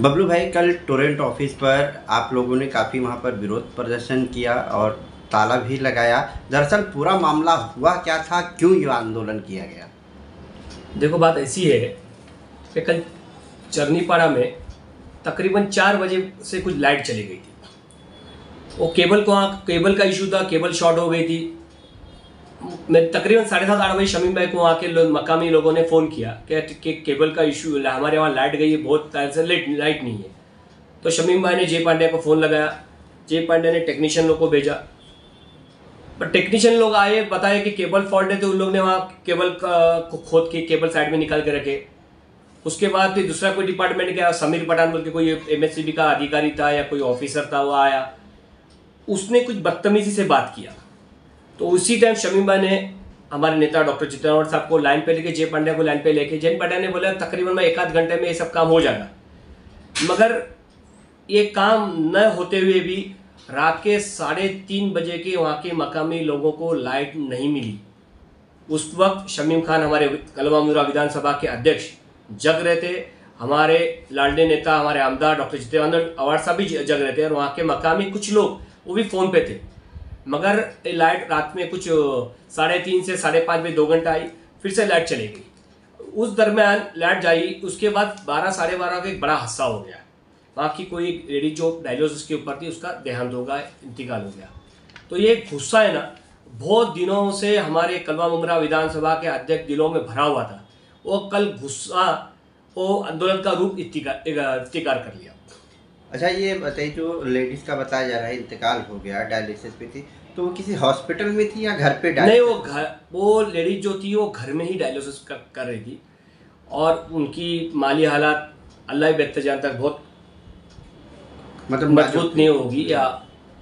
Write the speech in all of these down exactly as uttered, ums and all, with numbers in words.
बबलू भाई, कल Torrent office पर आप लोगों ने काफ़ी वहाँ पर विरोध प्रदर्शन किया और ताला भी लगाया। दरअसल पूरा मामला हुआ क्या था, क्यों ये आंदोलन किया गया? देखो, बात ऐसी है कि कल चरनीपाड़ा में तकरीबन चार बजे से कुछ लाइट चली गई थी। वो केबल को केबल का इशू था, केबल शॉर्ट हो गई थी। मैं तकरीबन साढ़े सात आठ बजे शमीम भाई को वहाँ के लो, मकामी लोगों ने फ़ोन किया कि के, केबल का इशू हमारे वहाँ लाइट गई है, बहुत टाइम से लाइट लाइट नहीं है। तो शमीम भाई ने जय पांड्या को फ़ोन लगाया, जय पांड्या ने टेक्नीशियन लोग को भेजा। पर टेक्नीशियन लोग आए, बताए कि केबल फॉल्ट है, तो उन लोग ने वहाँ केबल को खोद के केबल साइड में निकाल के रखे। उसके बाद फिर दूसरा कोई डिपार्टमेंट गया, समीर पठान बोल के कोई एमएससीबी का अधिकारी था या कोई ऑफिसर था, वो आया, उसने कुछ बदतमीजी से बात किया। तो उसी टाइम शमीम भाई ने हमारे नेता डॉक्टर जितेंद्र अवध साहब को लाइन पे लेके, जय पांड्या को लाइन पे लेके, जय पांड्या ने बोला तकरीबन मैं एक आध घंटे में ये सब काम हो जाएगा। मगर ये काम न होते हुए भी रात के साढ़े तीन बजे के वहाँ के मकामी लोगों को लाइट नहीं मिली। उस वक्त शमीम खान हमारे कलवा मुंब्रा विधानसभा के अध्यक्ष जग रहे थे, हमारे लाडले नेता हमारे आमदार डॉक्टर जितेंद्र अवध साहब भी जग रहे थे और वहाँ के मकामी कुछ लोग वो भी फ़ोन पे थे। मगर लाइट रात में कुछ साढ़े तीन से साढ़े पाँच बजे दो घंटा आई, फिर से लाइट चली गई। उस दरम्यान लाइट जाई, उसके बाद बारह साढ़े बारह का एक बड़ा हादसा हो गया। वहाँ की कोई लेडी जो डायलिसिस के ऊपर थी, उसका देहांत हो गया, इंतकाल हो गया। तो ये गुस्सा है ना, बहुत दिनों से हमारे कलवा मुंब्रा विधानसभा के अध्यक्ष दिलों में भरा हुआ था। वो कल गुस्सा वो आंदोलन का रूप इख्तियार कर लिया। अच्छा, ये बताइए, जो लेडीज़ का बताया जा रहा है इंतकाल हो गया, डायलिसिस पे थी, तो वो किसी हॉस्पिटल में थी या घर पे? नहीं, वो घर वो लेडीज जो थी वो घर में ही डायलिसिस कर, कर रही थी और उनकी माली हालात अल्लाह बेहतर जानता, बहुत मतलब मजबूत नहीं होगी या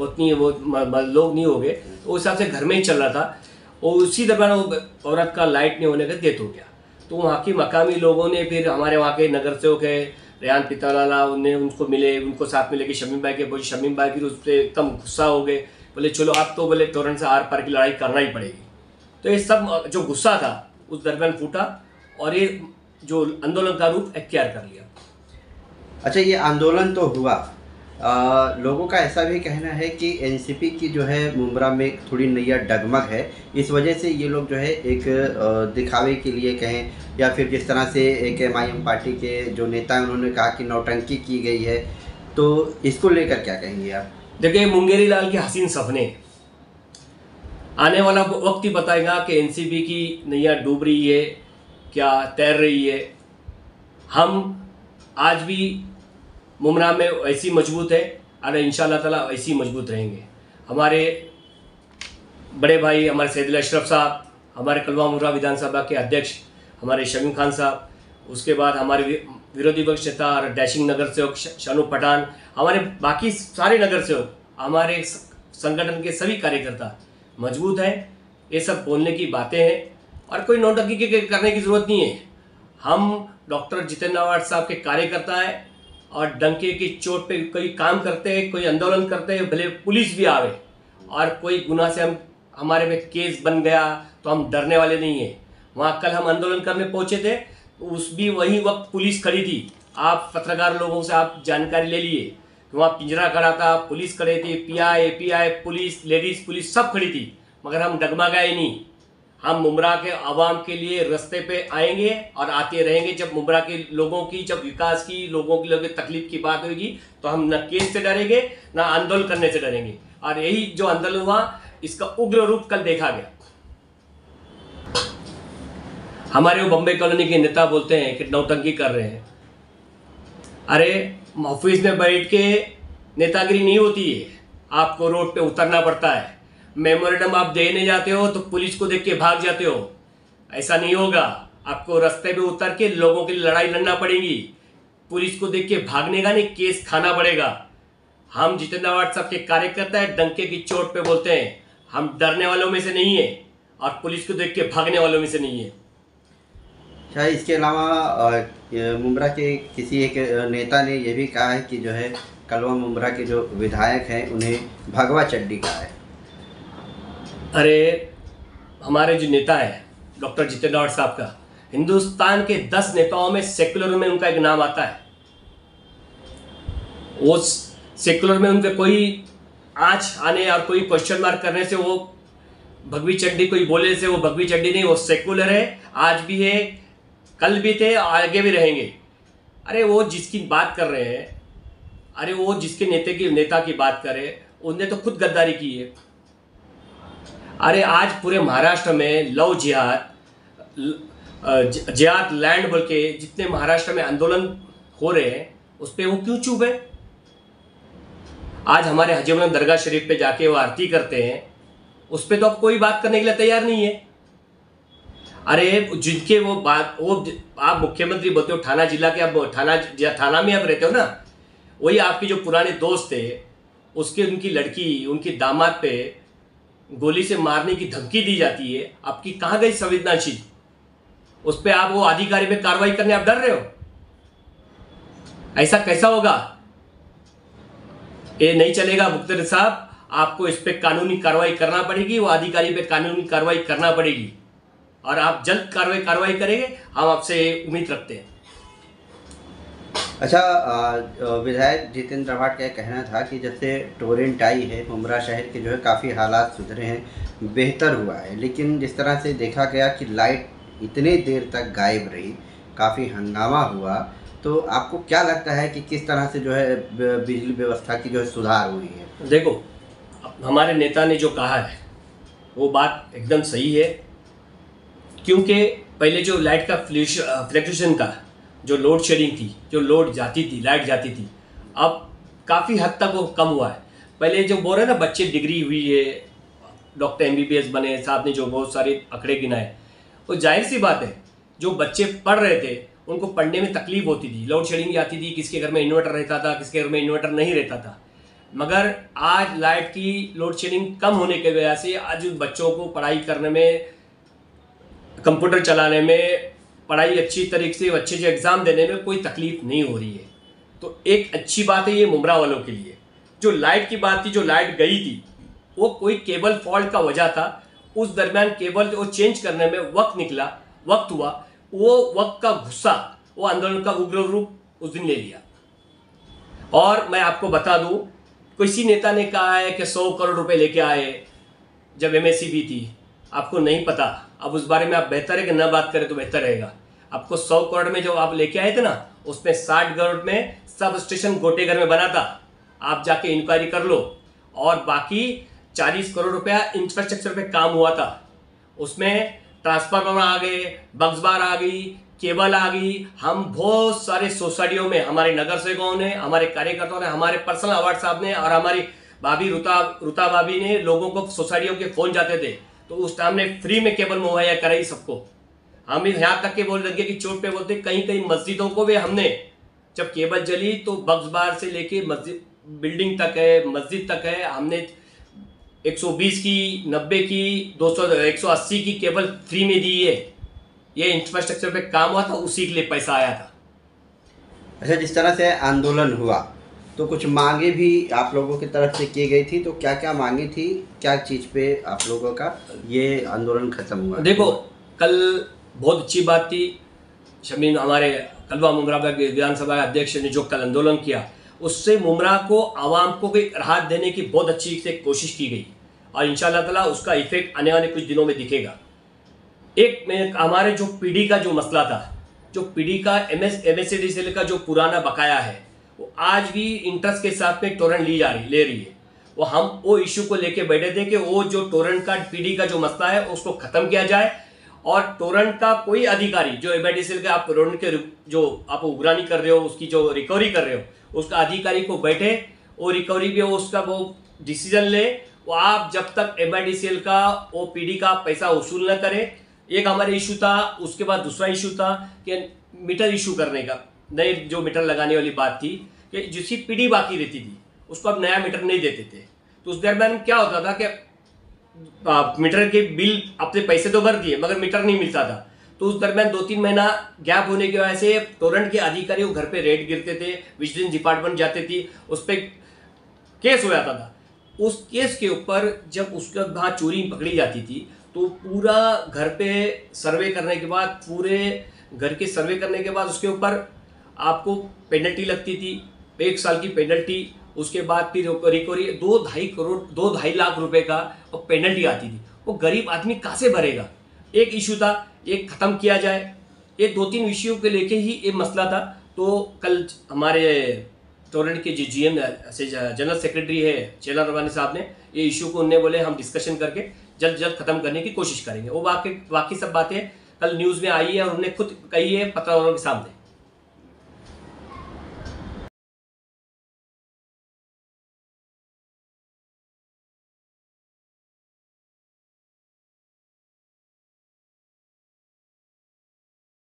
उतनी वो लोग नहीं हो गए, तो उस हिसाब से घर में ही चल रहा था। और उसी दौरान वो औरत का लाइट नहीं होने का डेथ हो गया। तो वहाँ के मकामी लोगों ने फिर हमारे वहाँ के नगर सेवक है रेहान पिताला, उन्हें उनको मिले, उनको साथ में लेके शमीम भाई के बोले, शमीम भाई फिर उस पर एकदम गुस्सा हो गए, बोले चलो आप तो बोले टोरेंट से आर पार की लड़ाई करना ही पड़ेगी। तो ये सब जो गुस्सा था उस दरमियान फूटा और ये जो आंदोलन का रूप इख्तियार कर लिया। अच्छा, ये आंदोलन तो हुआ। आ, लोगों का ऐसा भी कहना है कि एनसीपी की जो है मुंब्रा में थोड़ी नैया डगमग है, इस वजह से ये लोग जो है एक दिखावे के लिए कहें या फिर जिस तरह से एक एमआईएम पार्टी के जो नेता हैं उन्होंने कहा कि नौटंकी की गई है, तो इसको लेकर क्या कहेंगे आप? देखिए, मुंगेरी लाल के हसीन सपने आने वाला वक्त ही बताएगा कि एनसीपी की नैया डूब रही है क्या तैर रही है। हम आज भी मुमरा में ऐसी मजबूत है और इंशाल्लाह ताला ऐसी मजबूत रहेंगे। हमारे बड़े भाई हमारे सैयद अशरफ साहब, हमारे कलवा मुंब्रा विधानसभा के अध्यक्ष हमारे शमीम खान साहब, उसके बाद हमारे विरोधी पक्ष नेता और डैशिंग नगर सेवक शानू पठान, हमारे बाकी सारे नगर सेवक, हमारे संगठन के सभी कार्यकर्ता मजबूत हैं। ये सब बोलने की बातें हैं और कोई नोटंकी करने की ज़रूरत नहीं है। हम डॉक्टर जितेंद्र अवध साहब के कार्यकर्ता हैं और डंके की चोट पे कोई काम करते हैं, कोई आंदोलन करते हैं, भले पुलिस भी आवे और कोई गुनाह से हम हमारे पे केस बन गया तो हम डरने वाले नहीं हैं। वहाँ कल हम आंदोलन करने पहुँचे थे, उस भी वही वक्त पुलिस खड़ी थी। आप पत्रकार लोगों से आप जानकारी ले लिए कि वहाँ पिंजरा खड़ा था, पुलिस खड़ी थी, P I A P I police, ladies police सब खड़ी थी, मगर हम डगमा गए नहीं। हम मुंब्रा के आवाम के लिए रस्ते पे आएंगे और आते रहेंगे। जब मुंब्रा के लोगों की, जब विकास की लोगों की लोगों की तकलीफ की बात होगी तो हम न केस से डरेंगे न आंदोलन करने से डरेंगे। और यही जो आंदोलन हुआ इसका उग्र रूप कल देखा गया। हमारे वो बम्बई कॉलोनी के नेता बोलते हैं कि नौटंकी कर रहे हैं। अरे, ऑफिस में बैठ के नेतागिरी नहीं होती है, आपको रोड पर उतरना पड़ता है। मेमोरेंडम आप देने जाते हो तो पुलिस को देख के भाग जाते हो, ऐसा नहीं होगा। आपको रास्ते पे उतर के लोगों के लिए लड़ाई लड़ना पड़ेगी, पुलिस को देख के भागने का नहीं, केस खाना पड़ेगा। हम जितेंद्र अवध साहब के कार्यकर्ता है, डंके की चोट पे बोलते हैं, हम डरने वालों में से नहीं है और पुलिस को देख के भागने वालों में से नहीं है। अच्छा, इसके अलावा मुंब्रा के किसी एक नेता ने यह भी कहा है कि जो है कलवा मुंब्रा के जो विधायक हैं उन्हें भगवा चड्डी कहा है। अरे, हमारे जो नेता है डॉक्टर जितेंद्र अवध साहब का हिंदुस्तान के दस नेताओं में सेकुलर में उनका एक नाम आता है। वो सेकुलर में उनके कोई आँच आने और कोई क्वेश्चन मार्क करने से वो भगवी चड्डी, कोई बोले से वो भगवी चड्डी नहीं, वो सेकुलर है, आज भी है, कल भी थे, आगे भी रहेंगे। अरे वो जिसकी बात कर रहे हैं, अरे वो जिसके नेता की नेता की बात करे, उनने तो खुद गद्दारी की है। अरे आज पूरे महाराष्ट्र में लव जिहाद, जिहाद लैंड बोल के जितने महाराष्ट्र में आंदोलन हो रहे हैं, उस पर वो क्यों चुप है? आज हमारे हजीमन दरगाह शरीफ पे जाके वो आरती करते हैं, उस पर तो अब कोई बात करने के लिए तैयार नहीं है। अरे जिनके वो बात, वो आप मुख्यमंत्री बोलते हो, थाना जिला के, अब थाना थाना में आप रहते हो ना, वही आपके जो पुराने दोस्त थे उसके, उनकी लड़की, उनकी दामाद पे गोली से मारने की धमकी दी जाती है। आपकी कहाँ गई संवेदनाशील? उस पर आप वो अधिकारी में कार्रवाई करने आप डर रहे हो? ऐसा कैसा होगा? ये नहीं चलेगा मुख्तार साहब, आपको इस पर कानूनी कार्रवाई करना पड़ेगी, वो अधिकारी पे कानूनी कार्रवाई करना पड़ेगी और आप जल्द कार्रवाई कार्रवाई करेंगे, हम आपसे उम्मीद रखते हैं। अच्छा, विधायक जितेंद्र आव्हाड का कहना था कि जब से टोरेंट आई है, मुंब्रा शहर के जो है काफ़ी हालात सुधरे हैं, बेहतर हुआ है, लेकिन जिस तरह से देखा गया कि लाइट इतने देर तक गायब रही, काफ़ी हंगामा हुआ, तो आपको क्या लगता है कि किस तरह से जो है बिजली व्यवस्था की जो है सुधार हुई है? देखो, हमारे नेता ने जो कहा है वो बात एकदम सही है, क्योंकि पहले जो लाइट का फ्लक्चुएशन का जो लोड शेडिंग थी, जो लोड जाती थी, लाइट जाती थी, अब काफ़ी हद तक वो कम हुआ है। पहले जो बोल रहे ना, बच्चे डिग्री हुई है, doctor M B B S बने, साहब ने जो बहुत सारे आंकड़े गिनाए, वो जाहिर सी बात है जो बच्चे पढ़ रहे थे उनको पढ़ने में तकलीफ होती थी, लोड शेडिंग आती थी, किसके घर में इन्वर्टर रहता था, किसके घर में इन्वर्टर नहीं रहता था, मगर आज लाइट की लोड शेडिंग कम होने की वजह से आज बच्चों को पढ़ाई करने में, कंप्यूटर चलाने में, पढ़ाई अच्छी तरीके से, अच्छे से एग्ज़ाम देने में कोई तकलीफ नहीं हो रही है। तो एक अच्छी बात है ये मुंब्रा वालों के लिए। जो लाइट की बात थी, जो लाइट गई थी, वो कोई केबल फॉल्ट का वजह था, उस दरमियान केबल वो चेंज करने में वक्त निकला, वक्त हुआ, वो वक्त का गुस्सा, वो आंदोलन का उग्र रूप उस दिन ले लिया। और मैं आपको बता दूँ, किसी नेता ने कहा है कि सौ करोड़ रुपए लेके आए जब एम एस सी बी थी, आपको नहीं पता, अब उस बारे में आप बेहतर है कि न बात करें तो बेहतर रहेगा। आपको सौ करोड़ में जो आप लेके आए थे ना, उसमें साठ करोड़ में सब स्टेशन गोटेघर में बना था, आप जाके इंक्वायरी कर लो, और बाकी चालीस करोड़ रुपया इंफ्रास्ट्रक्चर पे काम हुआ था, उसमें ट्रांसफार्मर आ गए, बग्स बार आ गई, केबल आ गई। हम बहुत सारे सोसाइटियों में, हमारे नगर सेवकों ने, हमारे कार्यकर्ताओं ने, हमारे पर्सनल अवार्ड साहब ने और हमारी भाभी रुता रुता भाभी ने लोगों को सोसाइटियों के फ़ोन जाते थे तो उस टाइम ने फ्री में केबल मुहैया कराई सबको। हम यहाँ तक के बोल लगे कि चोट पे बोलते, कहीं कहीं मस्जिदों को भी हमने, जब केबल जली तो बग्स बार से लेके मस्जिद बिल्डिंग तक है, मस्जिद तक है, हमने एक सौ बीस की, नब्बे की, दो सौ एक सौ अस्सी की केबल फ्री में दी है। ये इंफ्रास्ट्रक्चर पे काम हुआ था, उसी के लिए पैसा आया था। अच्छा, जिस तरह से आंदोलन हुआ तो कुछ मांगे भी आप लोगों की तरफ से की गई थी, तो क्या क्या मांगी थी, क्या चीज़ पे आप लोगों का ये आंदोलन खत्म हुआ? देखो, कल बहुत अच्छी बात थी, शमीम, हमारे कलवा मुंब्रा विधानसभा अध्यक्ष ने जो कल आंदोलन किया, उससे मुंब्रा को, आवाम को कोई राहत देने की बहुत अच्छी से कोशिश की गई और इंशाल्लाह ताला उसका इफेक्ट आने वाले कुछ दिनों में दिखेगा। एक में हमारे जो पीढ़ी का जो मसला था, जो पीढ़ी का एम एस सी बी से लेकर जो पुराना बकाया है, वो आज भी इंटरेस्ट के साथ में टोरेंट ली जा रही ले रही है। वो हम वो इशू को लेके बैठे थे कि वो जो टोरेंट का पीढ़ी का जो मसला है उसको ख़त्म किया जाए और टोरेंट का कोई अधिकारी जो एम आई डी सी का आप टोरेंट के जो आप उगरानी कर रहे हो, उसकी जो रिकवरी कर रहे हो, उसका अधिकारी को बैठे वो रिकवरी भी उसका वो डिसीजन ले। वो आप जब तक एम आई डी सी का वो पीढ़ी का पैसा वसूल न करें, एक हमारे इशू था। उसके बाद दूसरा इशू था कि मीटर इशू करने का, नए जो मीटर लगाने वाली बात थी कि जिसकी पीढ़ी बाकी रहती थी उसको अब नया मीटर नहीं देते थे, तो उस दरम्यान क्या होता था कि मीटर के बिल अपने पैसे तो भर दिए मगर मीटर नहीं मिलता था, तो उस दरम्यान दो तीन महीना गैप होने की वजह से टोरेंट के अधिकारियों घर पर रेड गिरते थे, विजिलेंस डिपार्टमेंट जाते थी, उस पर केस हो जाता था। उस केस के ऊपर जब उसके वहाँ चोरी पकड़ी जाती थी तो पूरा घर पे सर्वे करने के बाद, पूरे घर के सर्वे करने के बाद उसके ऊपर आपको पेनल्टी लगती थी, एक साल की पेनल्टी, उसके बाद फिर रिकवरी दो ढाई करोड़ दो ढाई लाख रुपए का और पेनल्टी आती थी। वो गरीब आदमी कहाँ से भरेगा? एक इशू था, एक ख़त्म किया जाए। ये दो तीन विषयों के लेके ही ये मसला था। तो कल हमारे टोरेंट के जो जी एम से जनरल सेक्रेटरी है चेला रवानी साहब ने ये इशू को उन्हें बोले हम डिस्कशन करके जल्द जल्द ख़त्म करने की कोशिश करेंगे। वो बाकी बाकी सब बातें कल न्यूज़ में आई है और उन्हें खुद कही है पत्रकारों के सामने।